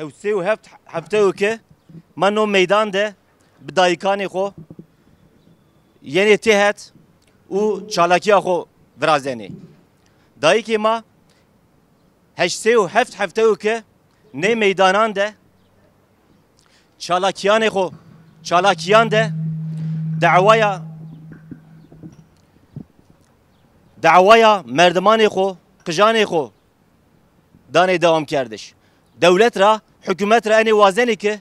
Hevse u heft hafte u ke man o meydanda bi dayıkanı xo yeni tehet u çalakiya xo virazeni. Dayıki ma hevse u heft hafte u ke ne meydananda çalakiyanı xo çalakiyan de davaya merdimanı xo kıjanı xo dane devam kardeş. Devlet ra, hükümet ra eni vazeni ki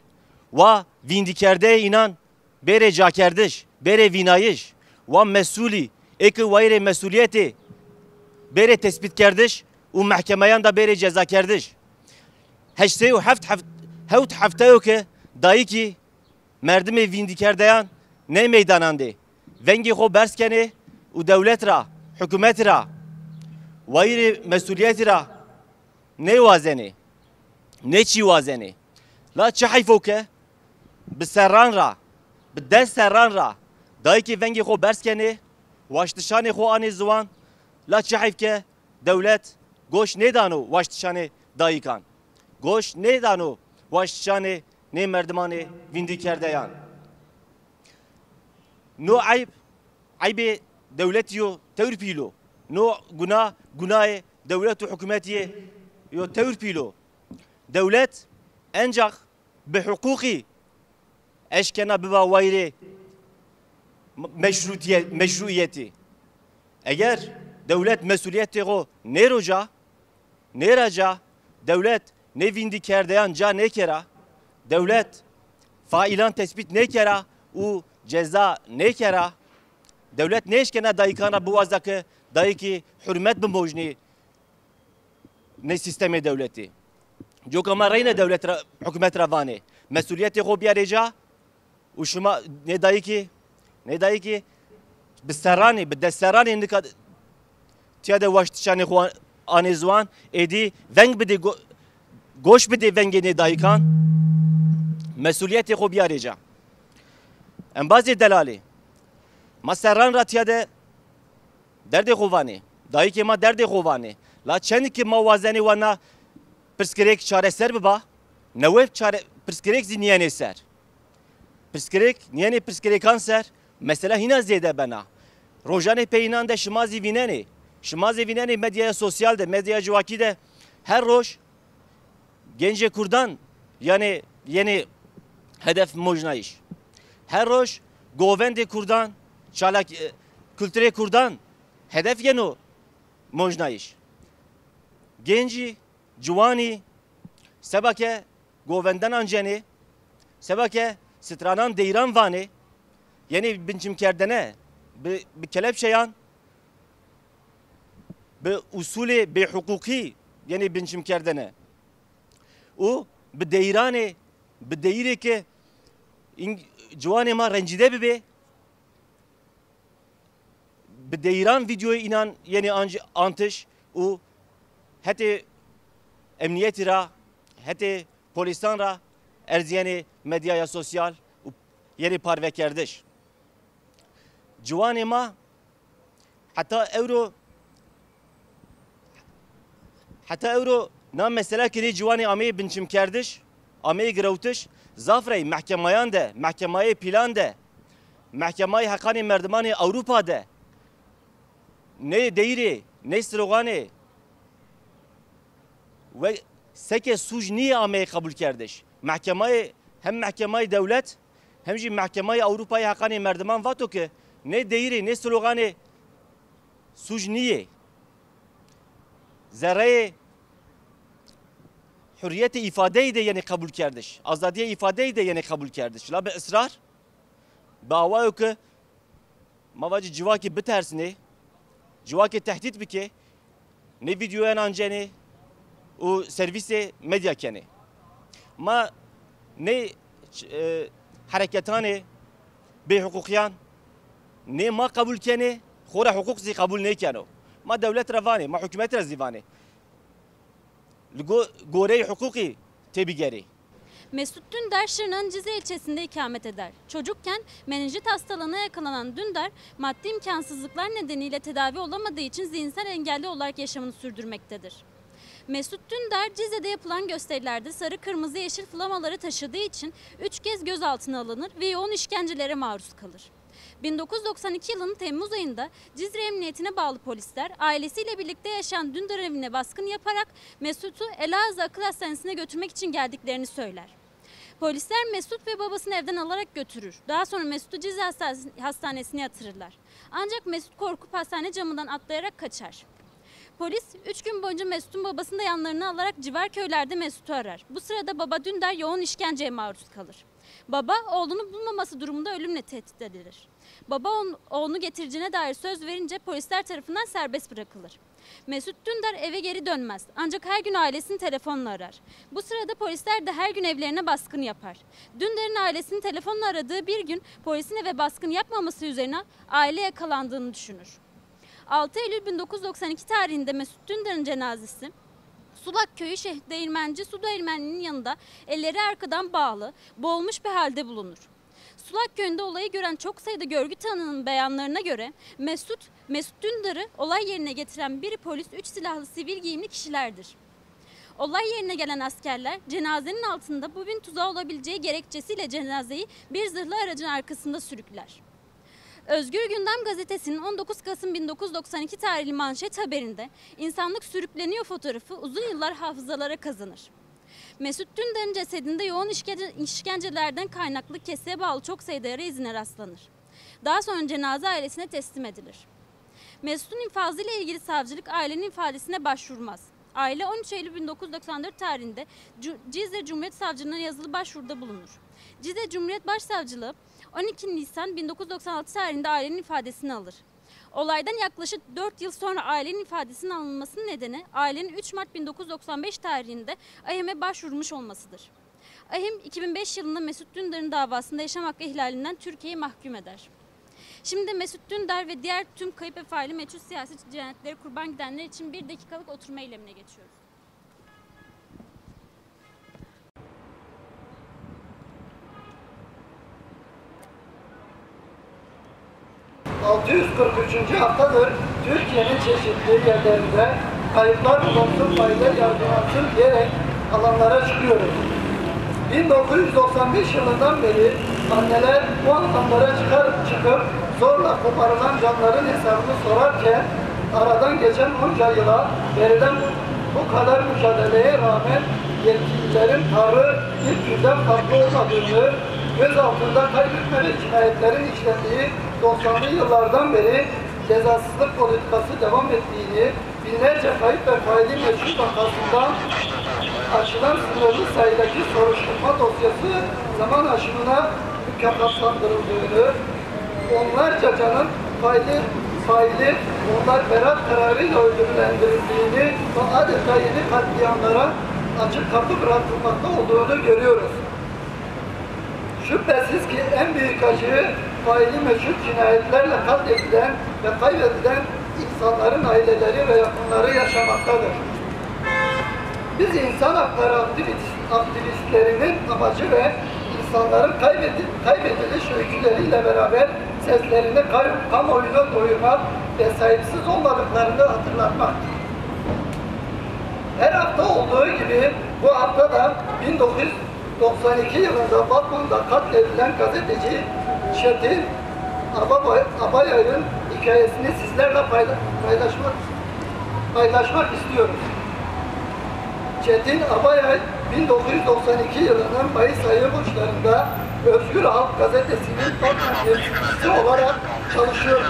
va vindikerde inan bere cakerdiş, bere vinayiş va mesuli eki vayre mesuliyeti bere tespit kerdiş u mahkemeyan da bere ceza kerdiş. Heşte u heft hafta yok ki dayı ki merdimi vindikerdeyan ne meydanandı. Vengi ho berskeni u devlet ra, hükümet ra vayre mesuliyeti ra ne vazeni. Ne çivazeni? La çayfo ke biserran ra, bide serran ra. Dayki vengi xo berskeni, vaştişani xo ani zuan. La çayf ke devlet goş ne danu vaştişani dayıkan. Goş ne danu vaştişani ne merdimani vindikerdeyan. No ayb aybi devlet yo tevpilo. No günah günahı devlet hükümeti yo tevpilo. Devlet ancak bi hukuki eşkena biva vayri meşruiyeti. Eğer devlet mesuliyeti o ne roca, ne raca, devlet ne vindikerdeyan ca ne kera, devlet failan tespit ne kera, u ceza ne kera, devlet ne eşkena dayıkana bu vazaki dayıki hürmet bi mojni ne sistemi devleti. Yok ama rayna devlet hükümet ravani mesuliyeti xo biyareca u şuma ne dayı ki ne dayı ki biserani bideserani indika tiade vaştişani xo anizwan edi veng bidi goş bidi vengi ne dayıkan mesuliyeti xo biyareca en bazı delali maserran ra tiade derdi xovani dayı ki ma derdi xovani la çeni ki ma vazeni wana Pırskerek çareser mi ba? Nevev çare pırskerek ziniye ne ser? Pırskerek niye ne pırskerekan ser? Mesela hina zede bana. Rojane peynanda şımazi vineni. Şımazi vineni medyaya sosyalde, medyaya civakide her roj gence kurdan yani yeni hedef mojnayış. Her roj govende kurdan, çalak kültüre kurdan hedef yeno mojnayış. Genci Cuvani, sebake govenden anceni, sebake stranan deyran vani, yeni binçim kerdene, bi kelepşeyan, bi usuli, bi hukuki, yeni binçim kerdene. O, bi deyrani, bi deyri ki, cuvani ma rencide bibi, bi deyran videoyu inan yeni antış, o, heti emniyeti ra, heti polistan ra, erziyeni medyaya sosyal, yeri parve kerdiş. Cuvani ma, hatta euro, nam mesela kiri cuvani ameyi binçim kerdiş, ameyi gravutiş, zafrey mahkemayan de, mahkemayi plan de, mahkemayi hakani merdimani Avrupa de, ne deyri, ne slogani, ve seke suç niye ameye kabul kardeş? Mahkemeyi hem mahkemeyi devlet hem de mahkemeyi Avrupa'yı hakani merdiman vato ki ne deyri ne sloganı suç niye? Zerreyi hürriyeti ifadeyi de yani kabul kardeş. Azadiye ifadeyi de yani kabul kardeş. La bir ısrar bağva yok ki mavacı civaki bitersini civaki tehdit biki ne videoya nanceni o servisi medya kene. Ma ne hareketane bi hukukiyan ne ma kabul kene, xora hukuki kabul ne kene. Ma devlet ravani, ma hükümet razivani. Gore hukuki tebigeri. Mesut Dündar Şırnak'ın Cizre ilçesinde ikamet eder. Çocukken menenjit hastalığına yakalanan Dündar, maddi imkansızlıklar nedeniyle tedavi olamadığı için zihinsel engelli olarak yaşamını sürdürmektedir. Mesut Dündar Cizre'de yapılan gösterilerde sarı, kırmızı, yeşil flamaları taşıdığı için 3 kez gözaltına alınır ve yoğun işkencelere maruz kalır. 1992 yılının Temmuz ayında Cizre Emniyetine bağlı polisler ailesiyle birlikte yaşayan Dündar evine baskın yaparak Mesut'u Elazığ Akıl Hastanesi'ne götürmek için geldiklerini söyler. Polisler Mesut ve babasını evden alarak götürür. Daha sonra Mesut'u Cizre Hastanesi'ne yatırırlar. Ancak Mesut korkup hastane camından atlayarak kaçar. Polis 3 gün boyunca Mesut'un babasını da yanlarına alarak civar köylerde Mesut'u arar. Bu sırada baba Dündar yoğun işkenceye maruz kalır. Baba oğlunu bulmaması durumunda ölümle tehdit edilir. Baba oğlunu getireceğine dair söz verince polisler tarafından serbest bırakılır. Mesut Dündar eve geri dönmez ancak her gün ailesini telefonla arar. Bu sırada polisler de her gün evlerine baskın yapar. Dündar'ın ailesini telefonla aradığı bir gün polisin eve baskın yapmaması üzerine aile yakalandığını düşünür. 6 Eylül 1992 tarihinde Mesut Dündar'ın cenazesi Sulak Köyü Şehit Değirmenci Su Değirmenli'nin yanında elleri arkadan bağlı, boğulmuş bir halde bulunur. Sulak Köyü'nde olayı gören çok sayıda görgü tanığının beyanlarına göre Mesut Dündar'ı olay yerine getiren bir polis 3 silahlı sivil giyimli kişilerdir. Olay yerine gelen askerler cenazenin altında bu bin tuzağı olabileceği gerekçesiyle cenazeyi bir zırhlı aracın arkasında sürükler. Özgür Gündem gazetesinin 19 Kasım 1992 tarihli manşet haberinde "İnsanlık sürükleniyor" fotoğrafı uzun yıllar hafızalara kazanır. Mesut Dündar'ın cesedinde yoğun işkencelerden kaynaklı keseye bağlı çok sayıda yara izine rastlanır. Daha sonra cenaze ailesine teslim edilir. Mesut'un infazı ile ilgili savcılık ailenin ifadesine başvurmaz. Aile 13 Eylül 1994 tarihinde Cizre Cumhuriyet Savcılığı'na yazılı başvuruda bulunur. Cizre Cumhuriyet Başsavcılığı 12 Nisan 1996 tarihinde ailenin ifadesini alır. Olaydan yaklaşık 4 yıl sonra ailenin ifadesinin alınmasının nedeni ailenin 3 Mart 1995 tarihinde AİHM'e başvurmuş olmasıdır. AİHM 2005 yılında Mesut Dündar'ın davasında yaşam hakkı ihlalinden Türkiye'yi mahkum eder. Şimdi Mesut Dündar ve diğer tüm kayıp ve faili meçhul siyasi cinayetlere kurban gidenler için 1 dakikalık oturma eylemine geçiyoruz. ...643. haftadır Türkiye'nin çeşitli yerlerinde kayıplar bulunsun, payda yargılansın diyerek alanlara çıkıyoruz. 1995 yılından beri anneler bu alanlara çıkıp zorla koparılan canların hesabını sorarken aradan geçen onca yıla verilen bu kadar mücadeleye rağmen yetkililerin tavrı ilk yüzden farklı olmadığını, göz altında kaybetmeli cinayetlerin işlendiği 90'lı yıllardan beri cezasızlık politikası devam ettiğini, binlerce kayıp ve faili meçhul vakasından açılan sınırlı sayıdaki soruşturma dosyası zaman aşımına mükafatlandırıldığını, onlarca canın onlar beraat kararıyla ödüllendirildiğini ve adeta yeni katliamlara açık kapı bırakılmakta olduğunu görüyoruz. Şüphesiz ki en büyük acı faili meçhul cinayetlerle katledilen ve kaybedilen insanların aileleri ve yakınları yaşamaktadır. Biz insan hakları aktivistlerinin amacı ve insanların kaybediliş öyküleriyle beraber seslerini kamuoyuna duyurmak ve sahipsiz olmadıklarını hatırlatmak. Her hafta olduğu gibi bu hafta da 1992 yılında Batman'da katledilen gazeteci Çetin Ababay'ın hikayesini sizlerle paylaşmak istiyorum. Çetin Ababay 1992 yılının Mayıs ayı burçlarında Özgür Halk gazetesinin Batman temsilcisi olarak çalışıyordu.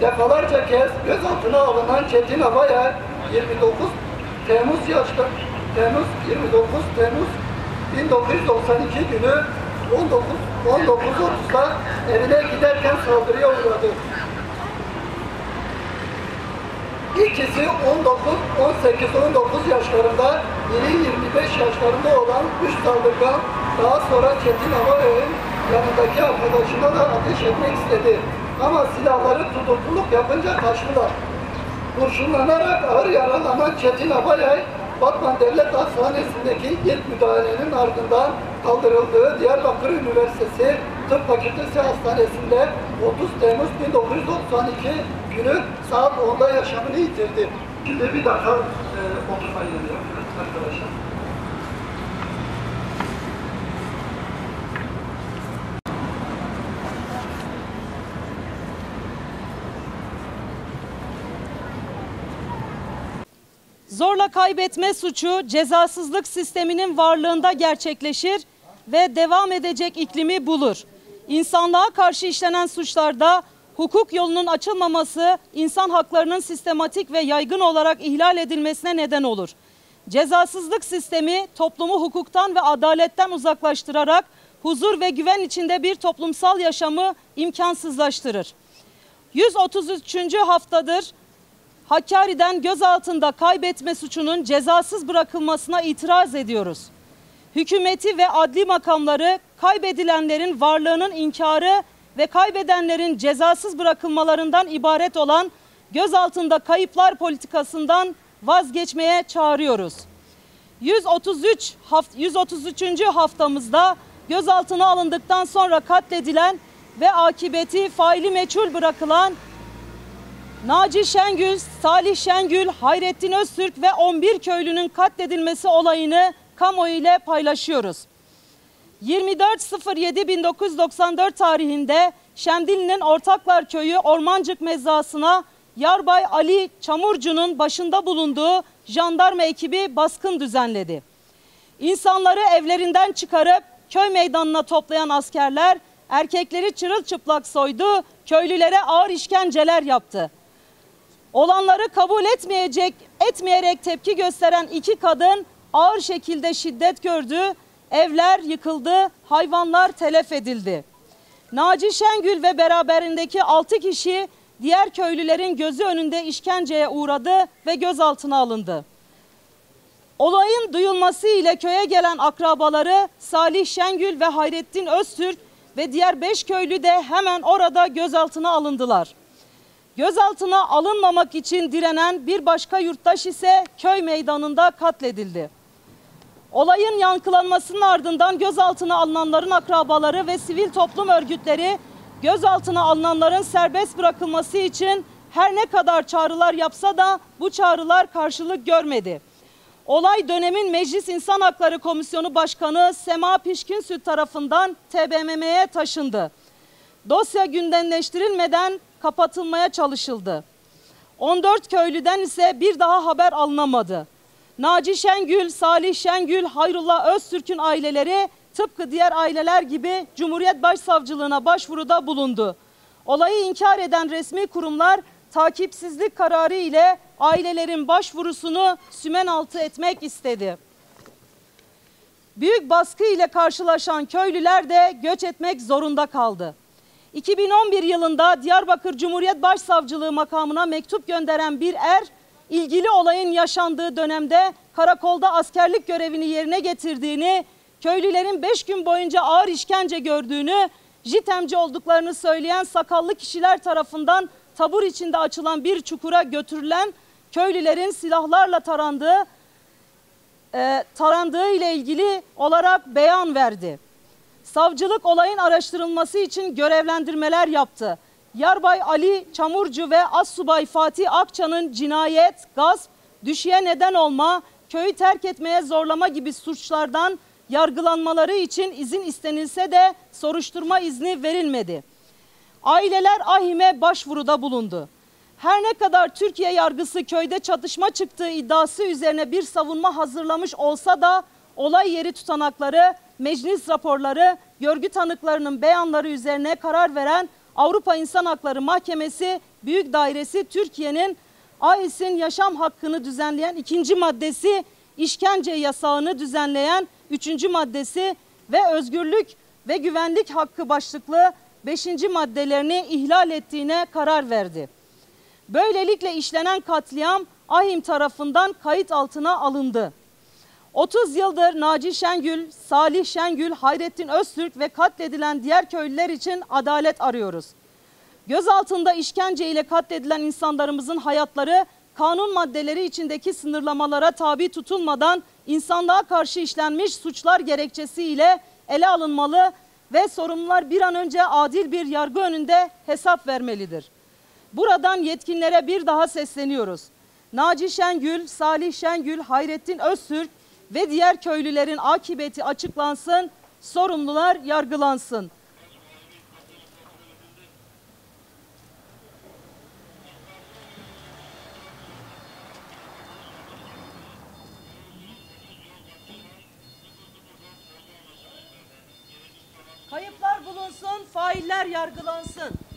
Defalarca kez gözaltına alınan Çetin Ababay 29 Temmuz 1992 günü 19.30'da evine giderken saldırıya uğradı. İkisi 18-19 yaşlarında, biri 25 yaşlarında olan 3 saldırgan daha sonra Çetin Ababay'ın yanındaki arkadaşına da ateş etmek istedi. Ama silahları tutukluluk yapınca kaçtılar. Kurşunlanarak ağır yaralanan Çetin Ababay, Batman Devlet Hastanesi'ndeki ilk müdahalenin ardından kaldırıldığı Diyarbakır Üniversitesi Tıp Fakültesi Hastanesi'nde 30 Temmuz 1992 günü saat 10'da yaşamını yitirdi. Bir de bir dakika oturma yeri yapıyoruz arkadaşlar. Zorla kaybetme suçu cezasızlık sisteminin varlığında gerçekleşir ve devam edecek iklimi bulur. İnsanlığa karşı işlenen suçlarda hukuk yolunun açılmaması insan haklarının sistematik ve yaygın olarak ihlal edilmesine neden olur. Cezasızlık sistemi toplumu hukuktan ve adaletten uzaklaştırarak huzur ve güven içinde bir toplumsal yaşamı imkansızlaştırır. 133. haftadır Hakkari'den gözaltında kaybetme suçunun cezasız bırakılmasına itiraz ediyoruz. Hükümeti ve adli makamları kaybedilenlerin varlığının inkarı ve kaybedenlerin cezasız bırakılmalarından ibaret olan gözaltında kayıplar politikasından vazgeçmeye çağırıyoruz. 133. haftamızda gözaltına alındıktan sonra katledilen ve akıbeti faili meçhul bırakılan Naci Şengül, Salih Şengül, Hayrettin Öztürk ve 11 köylünün katledilmesi olayını kamuoyu ile paylaşıyoruz. 24.07.1994 tarihinde Şemdinli'nin Ortaklar Köyü Ormancık Mezrası'na Yarbay Ali Çamurcu'nun başında bulunduğu jandarma ekibi baskın düzenledi. İnsanları evlerinden çıkarıp köy meydanına toplayan askerler erkekleri çırılçıplak soydu, köylülere ağır işkenceler yaptı. Olanları kabul etmeyerek tepki gösteren iki kadın ağır şekilde şiddet gördü, evler yıkıldı, hayvanlar telef edildi. Naci Şengül ve beraberindeki 6 kişi diğer köylülerin gözü önünde işkenceye uğradı ve gözaltına alındı. Olayın duyulması ile köye gelen akrabaları Salih Şengül ve Hayrettin Öztürk ve diğer 5 köylü de hemen orada gözaltına alındılar. Gözaltına alınmamak için direnen bir başka yurttaş ise köy meydanında katledildi. Olayın yankılanmasının ardından gözaltına alınanların akrabaları ve sivil toplum örgütleri gözaltına alınanların serbest bırakılması için her ne kadar çağrılar yapsa da bu çağrılar karşılık görmedi. Olay dönemin Meclis İnsan Hakları Komisyonu Başkanı Sema Pişkinsüt tarafından TBMM'ye taşındı. Dosya gündemleştirilmeden kapatılmaya çalışıldı. 14 köylüden ise bir daha haber alınamadı. Naci Şengül, Salih Şengül, Hayrullah Öztürk'ün aileleri tıpkı diğer aileler gibi Cumhuriyet Başsavcılığına başvuruda bulundu. Olayı inkar eden resmi kurumlar takipsizlik kararı ile ailelerin başvurusunu sümen altı etmek istedi. Büyük baskı ile karşılaşan köylüler de göç etmek zorunda kaldı. 2011 yılında Diyarbakır Cumhuriyet Başsavcılığı makamına mektup gönderen bir er, ilgili olayın yaşandığı dönemde karakolda askerlik görevini yerine getirdiğini, köylülerin 5 gün boyunca ağır işkence gördüğünü, jitemci olduklarını söyleyen sakallı kişiler tarafından tabur içinde açılan bir çukura götürülen köylülerin silahlarla tarandığı ile ilgili olarak beyan verdi. Savcılık olayın araştırılması için görevlendirmeler yaptı. Yarbay Ali Çamurcu ve Astsubay Fatih Akça'nın cinayet, gasp, düşüğe neden olma, köyü terk etmeye zorlama gibi suçlardan yargılanmaları için izin istenilse de soruşturma izni verilmedi. Aileler AİHM'e başvuruda bulundu. Her ne kadar Türkiye yargısı köyde çatışma çıktığı iddiası üzerine bir savunma hazırlamış olsa da olay yeri tutanakları, meclis raporları, görgü tanıklarının beyanları üzerine karar veren Avrupa İnsan Hakları Mahkemesi Büyük Dairesi Türkiye'nin AİHS'in yaşam hakkını düzenleyen 2. maddesi, işkence yasağını düzenleyen 3. maddesi ve özgürlük ve güvenlik hakkı başlıklı 5. maddelerini ihlal ettiğine karar verdi. Böylelikle işlenen katliam AİHM tarafından kayıt altına alındı. 30 yıldır Naci Şengül, Salih Şengül, Hayrettin Öztürk ve katledilen diğer köylüler için adalet arıyoruz. Gözaltında işkence ile katledilen insanlarımızın hayatları kanun maddeleri içindeki sınırlamalara tabi tutulmadan insanlığa karşı işlenmiş suçlar gerekçesiyle ele alınmalı ve sorumlular bir an önce adil bir yargı önünde hesap vermelidir. Buradan yetkililere bir daha sesleniyoruz. Naci Şengül, Salih Şengül, Hayrettin Öztürk ve diğer köylülerin akıbeti açıklansın, sorumlular yargılansın. Kayıplar bulunsun, failler yargılansın.